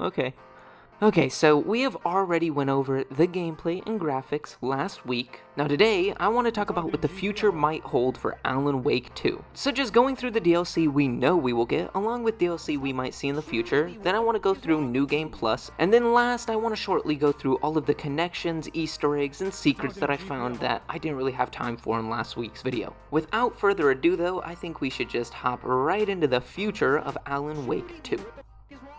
Okay. Okay, so we have already went over the gameplay and graphics last week. Now today, I want to talk about what the future might hold for Alan Wake 2. Such as going through the DLC we know we will get, along with DLC we might see in the future, then I want to go through New Game Plus, and then last I want to shortly go through all of the connections, Easter eggs, and secrets that I found that I didn't really have time for in last week's video. Without further ado though, I think we should just hop right into the future of Alan Wake 2.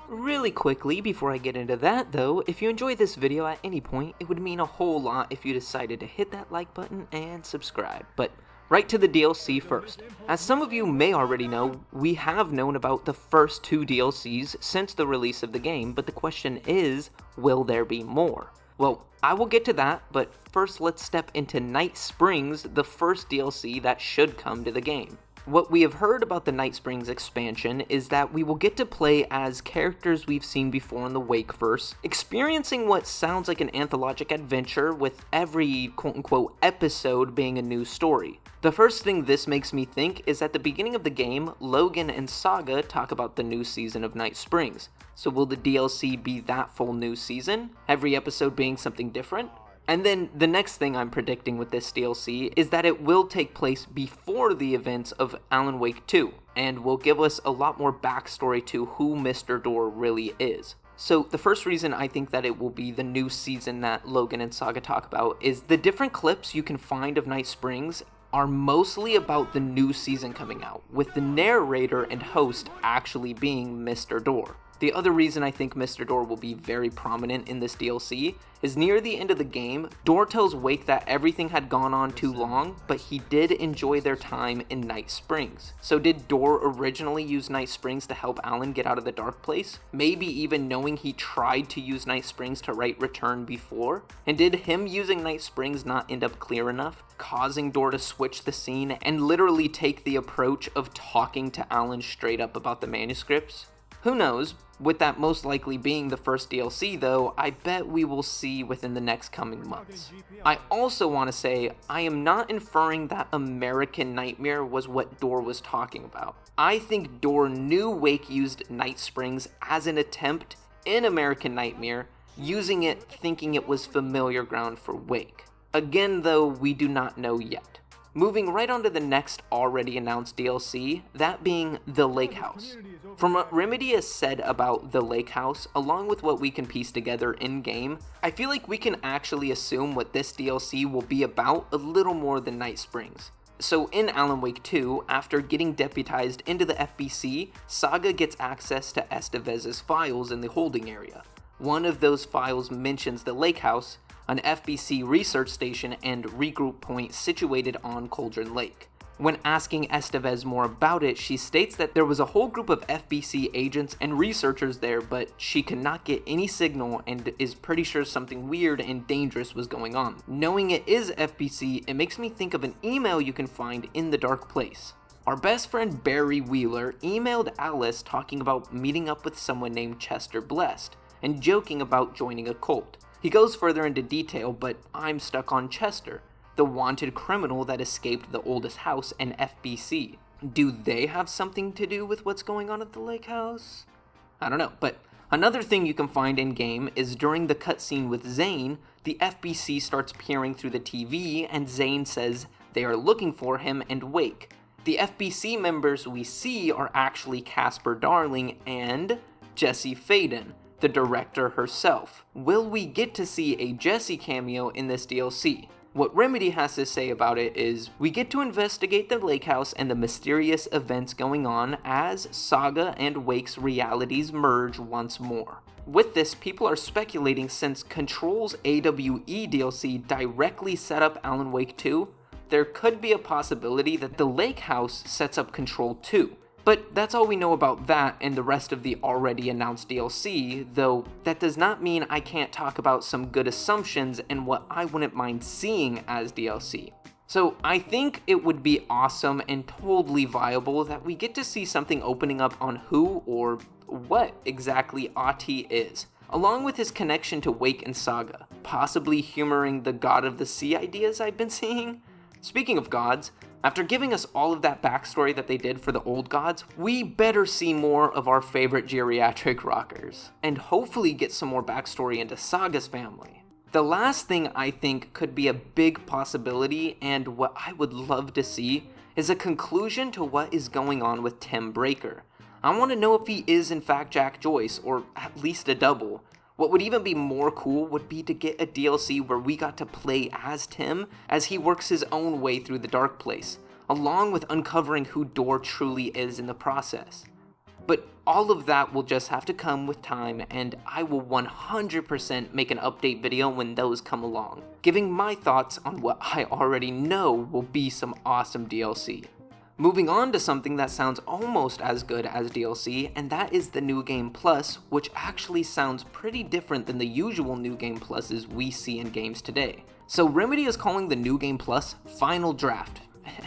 Really quickly, before I get into that though, if you enjoyed this video at any point, it would mean a whole lot if you decided to hit that like button and subscribe. But right to the DLC first. As some of you may already know, we have known about the first two DLCs since the release of the game, but the question is, will there be more? Well, I will get to that, but first let's step into Night Springs, the first DLC that should come to the game. What we have heard about the Night Springs expansion is that we will get to play as characters we've seen before in the Wakeverse, experiencing what sounds like an anthologic adventure with every quote-unquote episode being a new story. The first thing this makes me think is at the beginning of the game, Logan and Saga talk about the new season of Night Springs. So will the DLC be that full new season, every episode being something different? And then the next thing I'm predicting with this DLC is that it will take place before the events of Alan Wake 2, and will give us a lot more backstory to who Mr. Door really is. So the first reason I think that it will be the new season that Logan and Saga talk about is the different clips you can find of Night Springs are mostly about the new season coming out, with the narrator and host actually being Mr. Door. The other reason I think Mr. Door will be very prominent in this DLC is near the end of the game, Door tells Wake that everything had gone on too long, but he did enjoy their time in Night Springs. So did Door originally use Night Springs to help Alan get out of the dark place? Maybe even knowing he tried to use Night Springs to write Return before? And did him using Night Springs not end up clear enough, causing Door to switch the scene and literally take the approach of talking to Alan straight up about the manuscripts? Who knows? With that most likely being the first DLC though, I bet we will see within the next coming months. I also want to say, I am not inferring that American Nightmare was what Door was talking about. I think Door knew Wake used Night Springs as an attempt in American Nightmare, using it thinking it was familiar ground for Wake. Again though, we do not know yet. Moving right on to the next already announced DLC, that being The Lake House. From what Remedy has said about The Lake House, along with what we can piece together in-game, I feel like we can actually assume what this DLC will be about a little more than Night Springs. So in Alan Wake 2, after getting deputized into the FBC, Saga gets access to Estevez's files in the holding area. One of those files mentions the Lake House, an FBC research station and regroup point situated on Cauldron Lake. When asking Estevez more about it, she states that there was a whole group of FBC agents and researchers there, but she could not get any signal and is pretty sure something weird and dangerous was going on. Knowing it is FBC, it makes me think of an email you can find in the dark place. Our best friend Barry Wheeler emailed Alice talking about meeting up with someone named Chester Blessed and joking about joining a cult. He goes further into detail, but I'm stuck on Chester, the wanted criminal that escaped the oldest house and FBC. Do they have something to do with what's going on at the Lake House? I don't know, but another thing you can find in-game is during the cutscene with Zane, the FBC starts peering through the TV and Zane says they are looking for him and Wake. The FBC members we see are actually Casper Darling and Jesse Faden, the director herself. Will we get to see a Jesse cameo in this DLC? What Remedy has to say about it is, we get to investigate the Lake House and the mysterious events going on as Saga and Wake's realities merge once more. With this, people are speculating since Control's AWE DLC directly set up Alan Wake 2, there could be a possibility that the Lake House sets up Control 2. But that's all we know about that and the rest of the already announced DLC, though that does not mean I can't talk about some good assumptions and what I wouldn't mind seeing as DLC. So I think it would be awesome and totally viable that we get to see something opening up on who or what exactly Ahti is, along with his connection to Wake and Saga, possibly humoring the God of the Sea ideas I've been seeing. Speaking of gods, After giving us all of that backstory that they did for the old gods, we better see more of our favorite geriatric rockers, and hopefully get some more backstory into Saga's family. The last thing I think could be a big possibility, and what I would love to see, is a conclusion to what is going on with Tim Breaker. I want to know if he is in fact Jack Joyce, or at least a double. What would even be more cool would be to get a DLC where we got to play as Tim as he works his own way through the Dark Place, along with uncovering who Door truly is in the process. But all of that will just have to come with time, and I will 100% make an update video when those come along, giving my thoughts on what I already know will be some awesome DLC. Moving on to something that sounds almost as good as DLC, and that is the New Game Plus, which actually sounds pretty different than the usual New Game Pluses we see in games today. So Remedy is calling the New Game Plus Final Draft.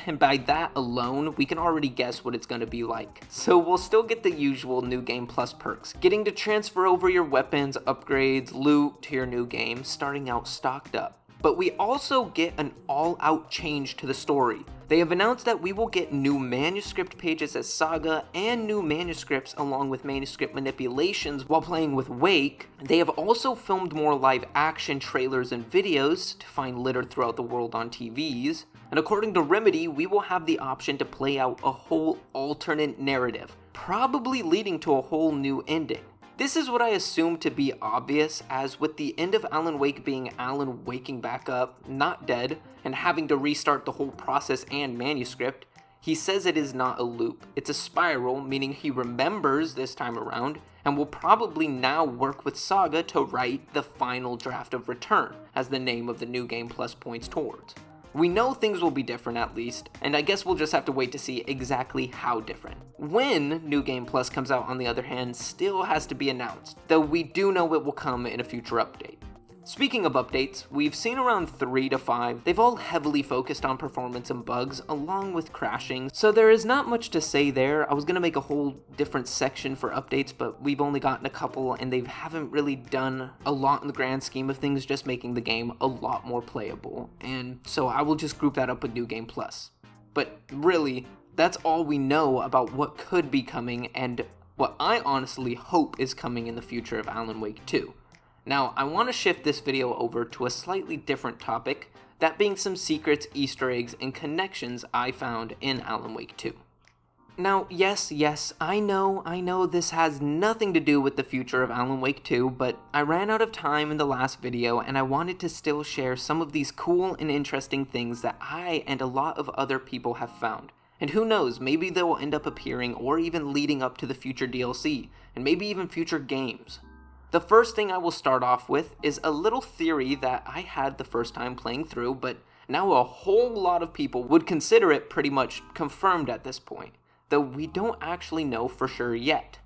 And by that alone, we can already guess what it's going to be like. So we'll still get the usual New Game Plus perks, getting to transfer over your weapons, upgrades, loot to your new game, starting out stocked up. But we also get an all-out change to the story. They have announced that we will get new manuscript pages as Saga and new manuscripts along with manuscript manipulations while playing with Wake. They have also filmed more live-action trailers and videos to find littered throughout the world on TVs. And according to Remedy, we will have the option to play out a whole alternate narrative, probably leading to a whole new ending. This is what I assume to be obvious, as with the end of Alan Wake being Alan waking back up, not dead, and having to restart the whole process and manuscript, he says it is not a loop, it's a spiral, meaning he remembers this time around, and will probably now work with Saga to write the final draft of Return, as the name of the New Game Plus points towards. We know things will be different at least, and I guess we'll just have to wait to see exactly how different. When New Game Plus comes out, on the other hand, still has to be announced, though we do know it will come in a future update. Speaking of updates, we've seen around 3 to 5. They've all heavily focused on performance and bugs, along with crashing, so there is not much to say there. I was gonna make a whole different section for updates, but we've only gotten a couple, and they haven't really done a lot in the grand scheme of things, just making the game a lot more playable, and so I will just group that up with New Game Plus. But really, that's all we know about what could be coming, and what I honestly hope is coming in the future of Alan Wake 2. Now, I want to shift this video over to a slightly different topic, that being some secrets, Easter eggs, and connections I found in Alan Wake 2. Now, yes, I know this has nothing to do with the future of Alan Wake 2, but I ran out of time in the last video, and I wanted to still share some of these cool and interesting things that I and a lot of other people have found. And who knows, maybe they will end up appearing or even leading up to the future DLC, and maybe even future games. The first thing I will start off with is a little theory that I had the first time playing through, but now a whole lot of people would consider it pretty much confirmed at this point, though we don't actually know for sure yet.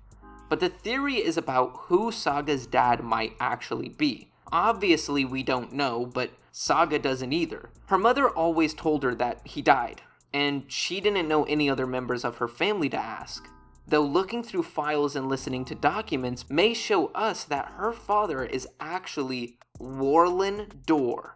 But the theory is about who Saga's dad might actually be. Obviously we don't know, but Saga doesn't either. Her mother always told her that he died, and she didn't know any other members of her family to ask. Though looking through files and listening to documents may show us that her father is actually Warlin Door.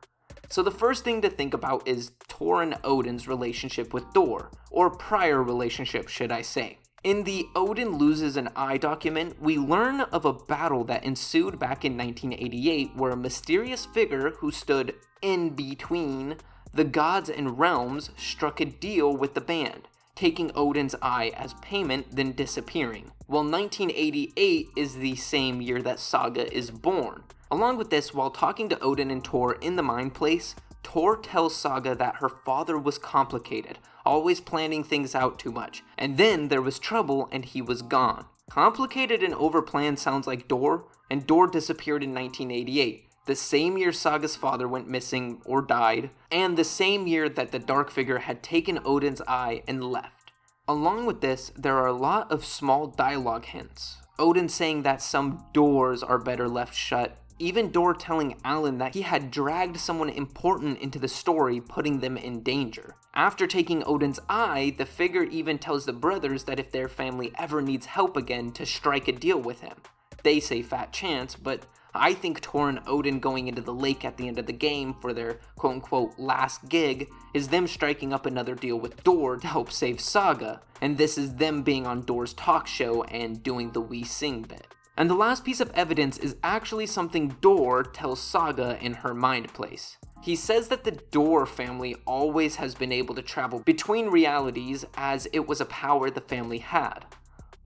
So the first thing to think about is Tor and Odin's relationship with Door, or prior relationship should I say. In the Odin Loses an Eye document, we learn of a battle that ensued back in 1988 where a mysterious figure who stood in between the gods and realms struck a deal with the band, taking Odin's eye as payment, then disappearing. Well, 1988 is the same year that Saga is born. Along with this, while talking to Odin and Tor in the Mind Place, Tor tells Saga that her father was complicated, always planning things out too much, and then there was trouble and he was gone. Complicated and overplanned sounds like Door, and Door disappeared in 1988. The same year Saga's father went missing or died, and the same year that the dark figure had taken Odin's eye and left. Along with this, there are a lot of small dialogue hints. Odin saying that some doors are better left shut, even Door telling Alan that he had dragged someone important into the story, putting them in danger. After taking Odin's eye, the figure even tells the brothers that if their family ever needs help again, to strike a deal with him. They say fat chance, but I think Tor and Odin going into the lake at the end of the game for their quote-unquote last gig is them striking up another deal with Door to help save Saga, and this is them being on Door's talk show and doing the We Sing bit. And the last piece of evidence is actually something Door tells Saga in her mind place. He says that the Door family always has been able to travel between realities as it was a power the family had.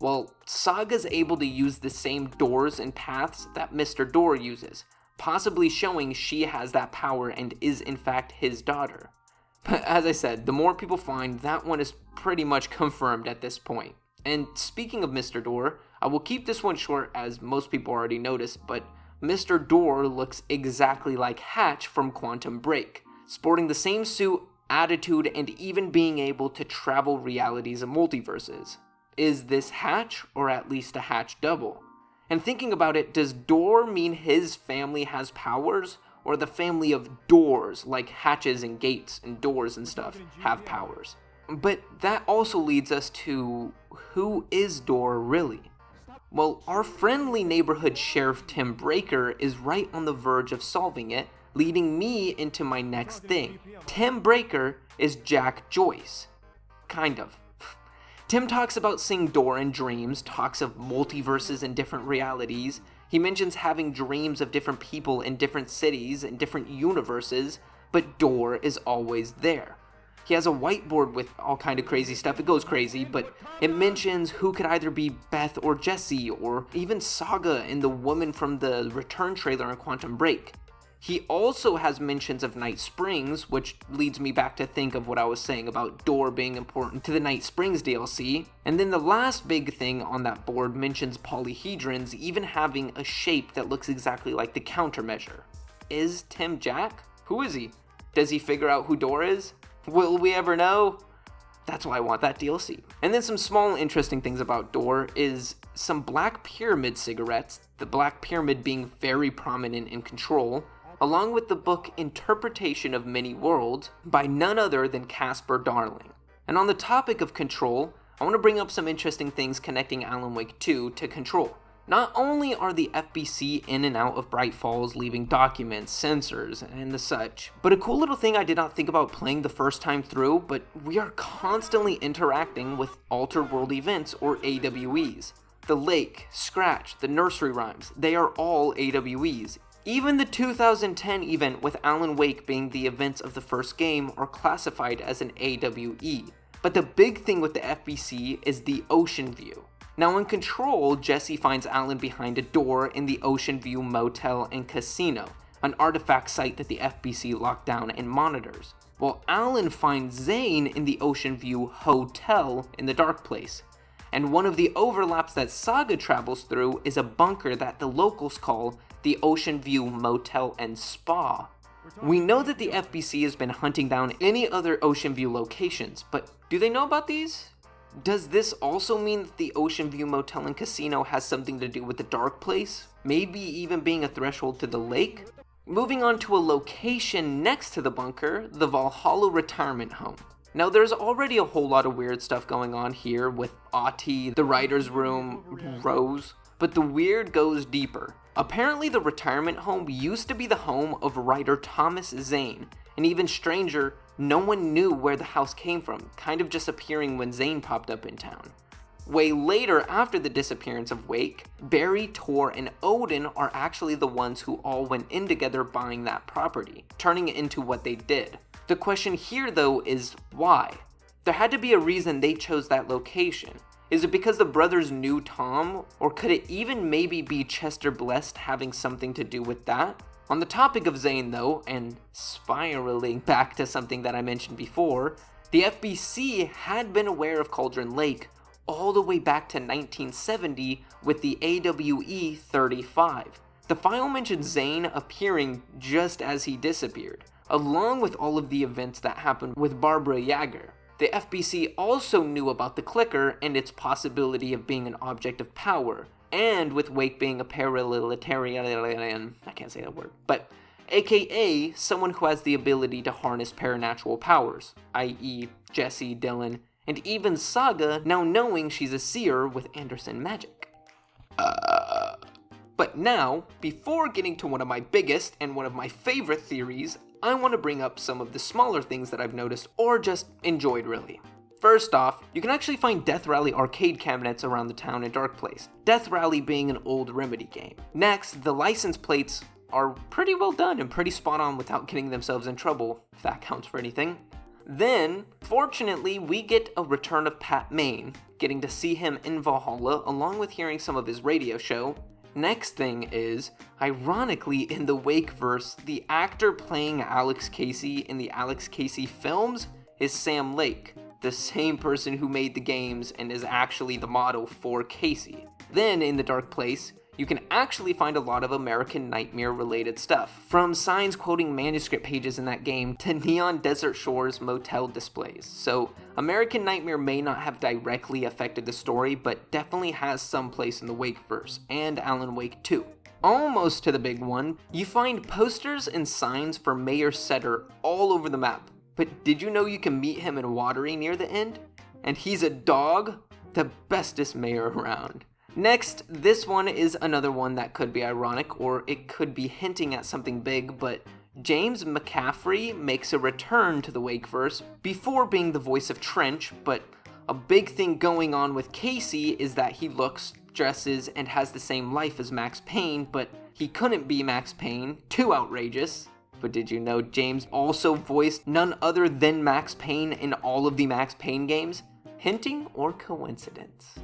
Well, Saga's able to use the same doors and paths that Mr. Door uses, possibly showing she has that power and is in fact his daughter. But as I said, the more people find, that one is pretty much confirmed at this point. And speaking of Mr. Door, I will keep this one short as most people already noticed, but Mr. Door looks exactly like Hatch from Quantum Break, sporting the same suit, attitude, and even being able to travel realities and multiverses. Is this Hatch, or at least a Hatch double? And thinking about it, does Door mean his family has powers, or the family of doors, like hatches and gates and doors and stuff, have powers? But that also leads us to, who is Door really? Well, our friendly neighborhood sheriff Tim Breaker is right on the verge of solving it, leading me into my next thing. Tim Breaker is Jack Joyce. Kind of. Tim talks about seeing Door in dreams, talks of multiverses and different realities. He mentions having dreams of different people in different cities and different universes, but Door is always there. He has a whiteboard with all kind of crazy stuff. It goes crazy, but it mentions who could either be Beth or Jesse, or even Saga and the woman from the Return trailer in Quantum Break. He also has mentions of Night Springs, which leads me back to think of what I was saying about Door being important to the Night Springs DLC. And then the last big thing on that board mentions polyhedrons even having a shape that looks exactly like the countermeasure. Is Tim Jack? Who is he? Does he figure out who Door is? Will we ever know? That's why I want that DLC. And then some small interesting things about Door is some Black Pyramid cigarettes, the Black Pyramid being very prominent in Control, along with the book Interpretation of Many Worlds by none other than Casper Darling. And on the topic of Control, I want to bring up some interesting things connecting Alan Wake 2 to Control. Not only are the FBC in and out of Bright Falls leaving documents, sensors, and the such, but a cool little thing I did not think about playing the first time through, but we are constantly interacting with Altered World Events, or AWEs. The Lake, Scratch, the Nursery Rhymes, they are all AWEs. Even the 2010 event with Alan Wake being the events of the first game are classified as an AWE. But the big thing with the FBC is the Ocean View. Now in Control, Jesse finds Alan behind a door in the Ocean View Motel and Casino, an artifact site that the FBC locked down and monitors, while Alan finds Zane in the Ocean View Hotel in the Dark Place. And one of the overlaps that Saga travels through is a bunker that the locals call the Ocean View Motel and Spa. We know that the FBC has been hunting down any other Ocean View locations, but do they know about these? Does this also mean that the Ocean View Motel and Casino has something to do with the Dark Place? Maybe even being a threshold to the lake? Moving on to a location next to the bunker, the Valhalla Retirement Home. Now there's already a whole lot of weird stuff going on here with Ahti, the writer's room, Rose, but the weird goes deeper. Apparently the retirement home used to be the home of writer Thomas Zane, and even stranger, no one knew where the house came from, kind of just appearing when Zane popped up in town. Way later, after the disappearance of Wake, Barry, Tor, and Odin are actually the ones who all went in together buying that property, turning it into what they did. The question here though is why? There had to be a reason they chose that location. Is it because the brothers knew Tom, or could it even maybe be Chester Blessed having something to do with that? On the topic of Zane though, and spiraling back to something that I mentioned before, the FBC had been aware of Cauldron Lake all the way back to 1970 with the AWE 35. The file mentions Zane appearing just as he disappeared, along with all of the events that happened with Barbara Yager. The FBC also knew about the clicker and its possibility of being an object of power, and with Wake being a paralitarian, I can't say that word, but aka someone who has the ability to harness paranatural powers, i.e. Jesse, Dylan, and even Saga now knowing she's a seer with Anderson magic. But But now, before getting to one of my biggest and one of my favorite theories, I want to bring up some of the smaller things that I've noticed or just enjoyed really. First off, you can actually find Death Rally arcade cabinets around the town in Dark Place, Death Rally being an old Remedy game. Next, the license plates are pretty well done and pretty spot on without getting themselves in trouble, if that counts for anything. Then, fortunately, we get a return of Pat Mayne, getting to see him in Valhalla along with hearing some of his radio show. Next thing is, ironically in the Wakeverse, the actor playing Alex Casey in the Alex Casey films is Sam Lake, the same person who made the games and is actually the model for Casey. Then in the Dark Place, you can actually find a lot of American Nightmare related stuff, from signs quoting manuscript pages in that game to neon Desert Shores motel displays. So American Nightmare may not have directly affected the story, but definitely has some place in the Wakeverse and Alan Wake 2. Almost to the big one, you find posters and signs for Mayor Setter all over the map, but did you know you can meet him in Watery near the end? And he's a dog? The bestest mayor around. Next, this one is another one that could be ironic, or it could be hinting at something big, but James McCaffrey makes a return to the Wakeverse before being the voice of Trench, but a big thing going on with Casey is that he looks, dresses, and has the same life as Max Payne, but he couldn't be Max Payne, too outrageous. But did you know James also voiced none other than Max Payne in all of the Max Payne games? Hinting or coincidence?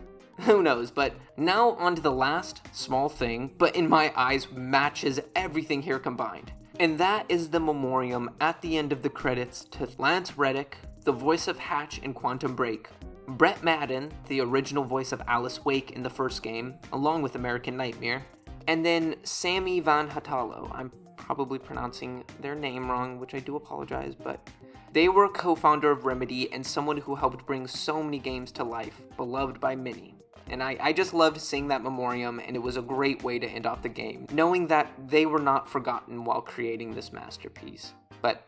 Who knows, but now on to the last small thing, but in my eyes matches everything here combined. And that is the memoriam at the end of the credits to Lance Reddick, the voice of Hatch in Quantum Break, Brett Madden, the original voice of Alice Wake in the first game, along with American Nightmare, and then Sami Van Hattalo. I'm probably pronouncing their name wrong, which I do apologize, but they were a co-founder of Remedy and someone who helped bring so many games to life, beloved by many. And I just loved seeing that memoriam, and it was a great way to end off the game, knowing that they were not forgotten while creating this masterpiece. But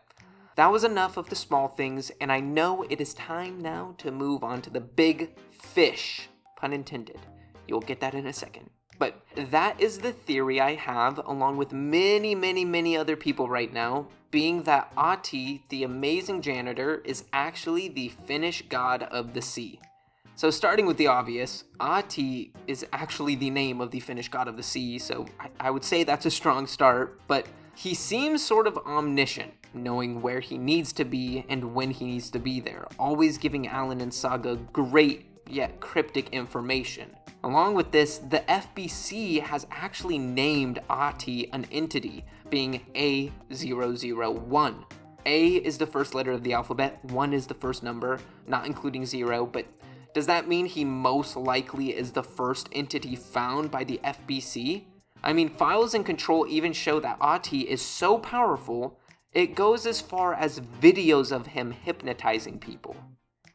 that was enough of the small things, and I know it is time now to move on to the big fish, pun intended. You'll get that in a second. But that is the theory I have, along with many other people right now, being that Ahti, the amazing janitor, is actually the Finnish god of the sea. So starting with the obvious, Ahti is actually the name of the Finnish god of the sea, so I would say that's a strong start, but he seems sort of omniscient, knowing where he needs to be and when he needs to be there, always giving Alan and Saga great yet cryptic information. Along with this, the FBC has actually named Ahti an entity, being A001. A is the first letter of the alphabet, 1 is the first number, not including 0, but does that mean he most likely is the first entity found by the FBC? I mean, files in Control even show that Ahti is so powerful, it goes as far as videos of him hypnotizing people.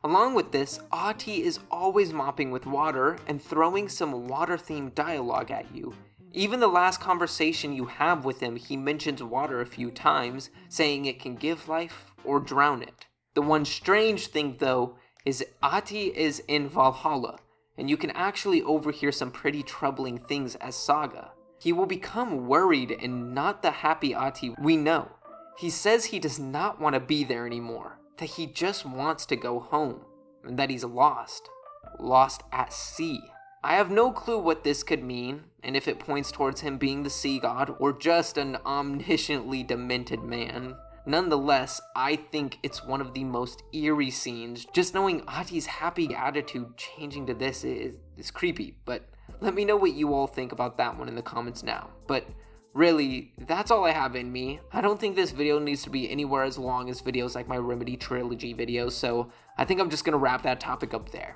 Along with this, Ahti is always mopping with water and throwing some water-themed dialogue at you. Even the last conversation you have with him, he mentions water a few times, saying it can give life or drown it. The one strange thing, though, is Ahti is in Valhalla, and you can actually overhear some pretty troubling things as Saga. He will become worried and not the happy Ahti we know. He says he does not want to be there anymore, that he just wants to go home, and that he's lost at sea. I have no clue what this could mean, and if it points towards him being the sea god or just an omnisciently demented man. Nonetheless, I think it's one of the most eerie scenes. Just knowing Ahti's happy attitude changing to this is creepy, but let me know what you all think about that one in the comments now. But really, that's all I have in me. I don't think this video needs to be anywhere as long as videos like my Remedy Trilogy videos, so I think I'm just gonna wrap that topic up there.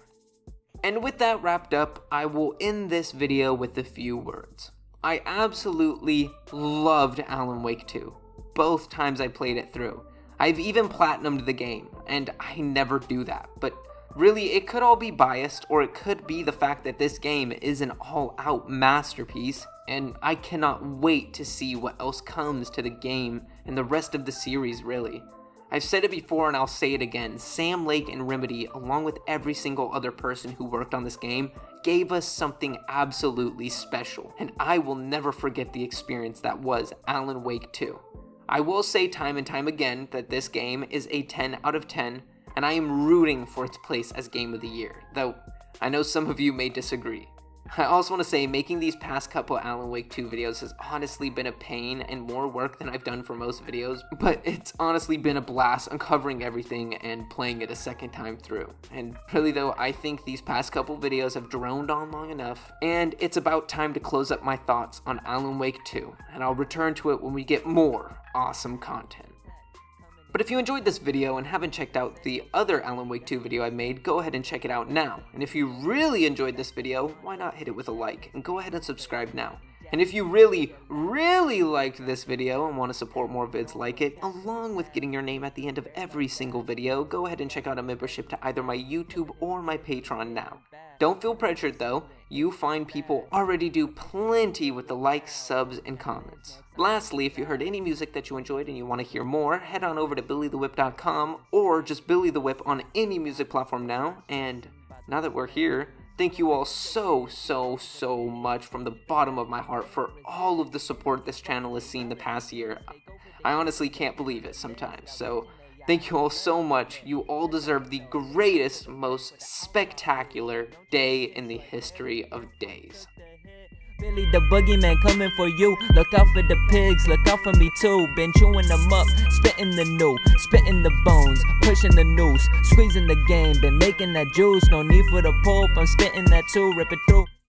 And with that wrapped up, I will end this video with a few words. I absolutely loved Alan Wake 2. Both times I played it through. I've even platinumed the game, and I never do that, but really it could all be biased, or it could be the fact that this game is an all-out masterpiece, and I cannot wait to see what else comes to the game and the rest of the series really. I've said it before and I'll say it again, Sam Lake and Remedy, along with every single other person who worked on this game, gave us something absolutely special, and I will never forget the experience that was Alan Wake 2. I will say time and time again that this game is a 10 out of 10, and I am rooting for its place as Game of the Year, though I know some of you may disagree. I also want to say making these past couple Alan Wake 2 videos has honestly been a pain and more work than I've done for most videos, but it's honestly been a blast uncovering everything and playing it a second time through. And really though, I think these past couple videos have droned on long enough, and it's about time to close up my thoughts on Alan Wake 2, and I'll return to it when we get more awesome content. But if you enjoyed this video and haven't checked out the other Alan Wake 2 video I made, go ahead and check it out now. And if you really enjoyed this video, why not hit it with a like and go ahead and subscribe now. And if you really, really liked this video and want to support more vids like it, along with getting your name at the end of every single video, go ahead and check out a membership to either my YouTube or my Patreon now. Don't feel pressured though, you find people already do plenty with the likes, subs, and comments. Lastly, if you heard any music that you enjoyed and you want to hear more, head on over to billythewhip.com or just Billy the Whip on any music platform now. And now that we're here, thank you all so much from the bottom of my heart for all of the support this channel has seen the past year. I honestly can't believe it sometimes, so thank you all so much. You all deserve the greatest, most spectacular day in the history of days. Billy the boogeyman coming for you. Look out for the pigs, look out for me too. Been chewing them up, spitting the new, spitting the bones, pushing the noose, squeezing the game, been making that juice. No need for the pulp, I'm spitting that too, rip it through.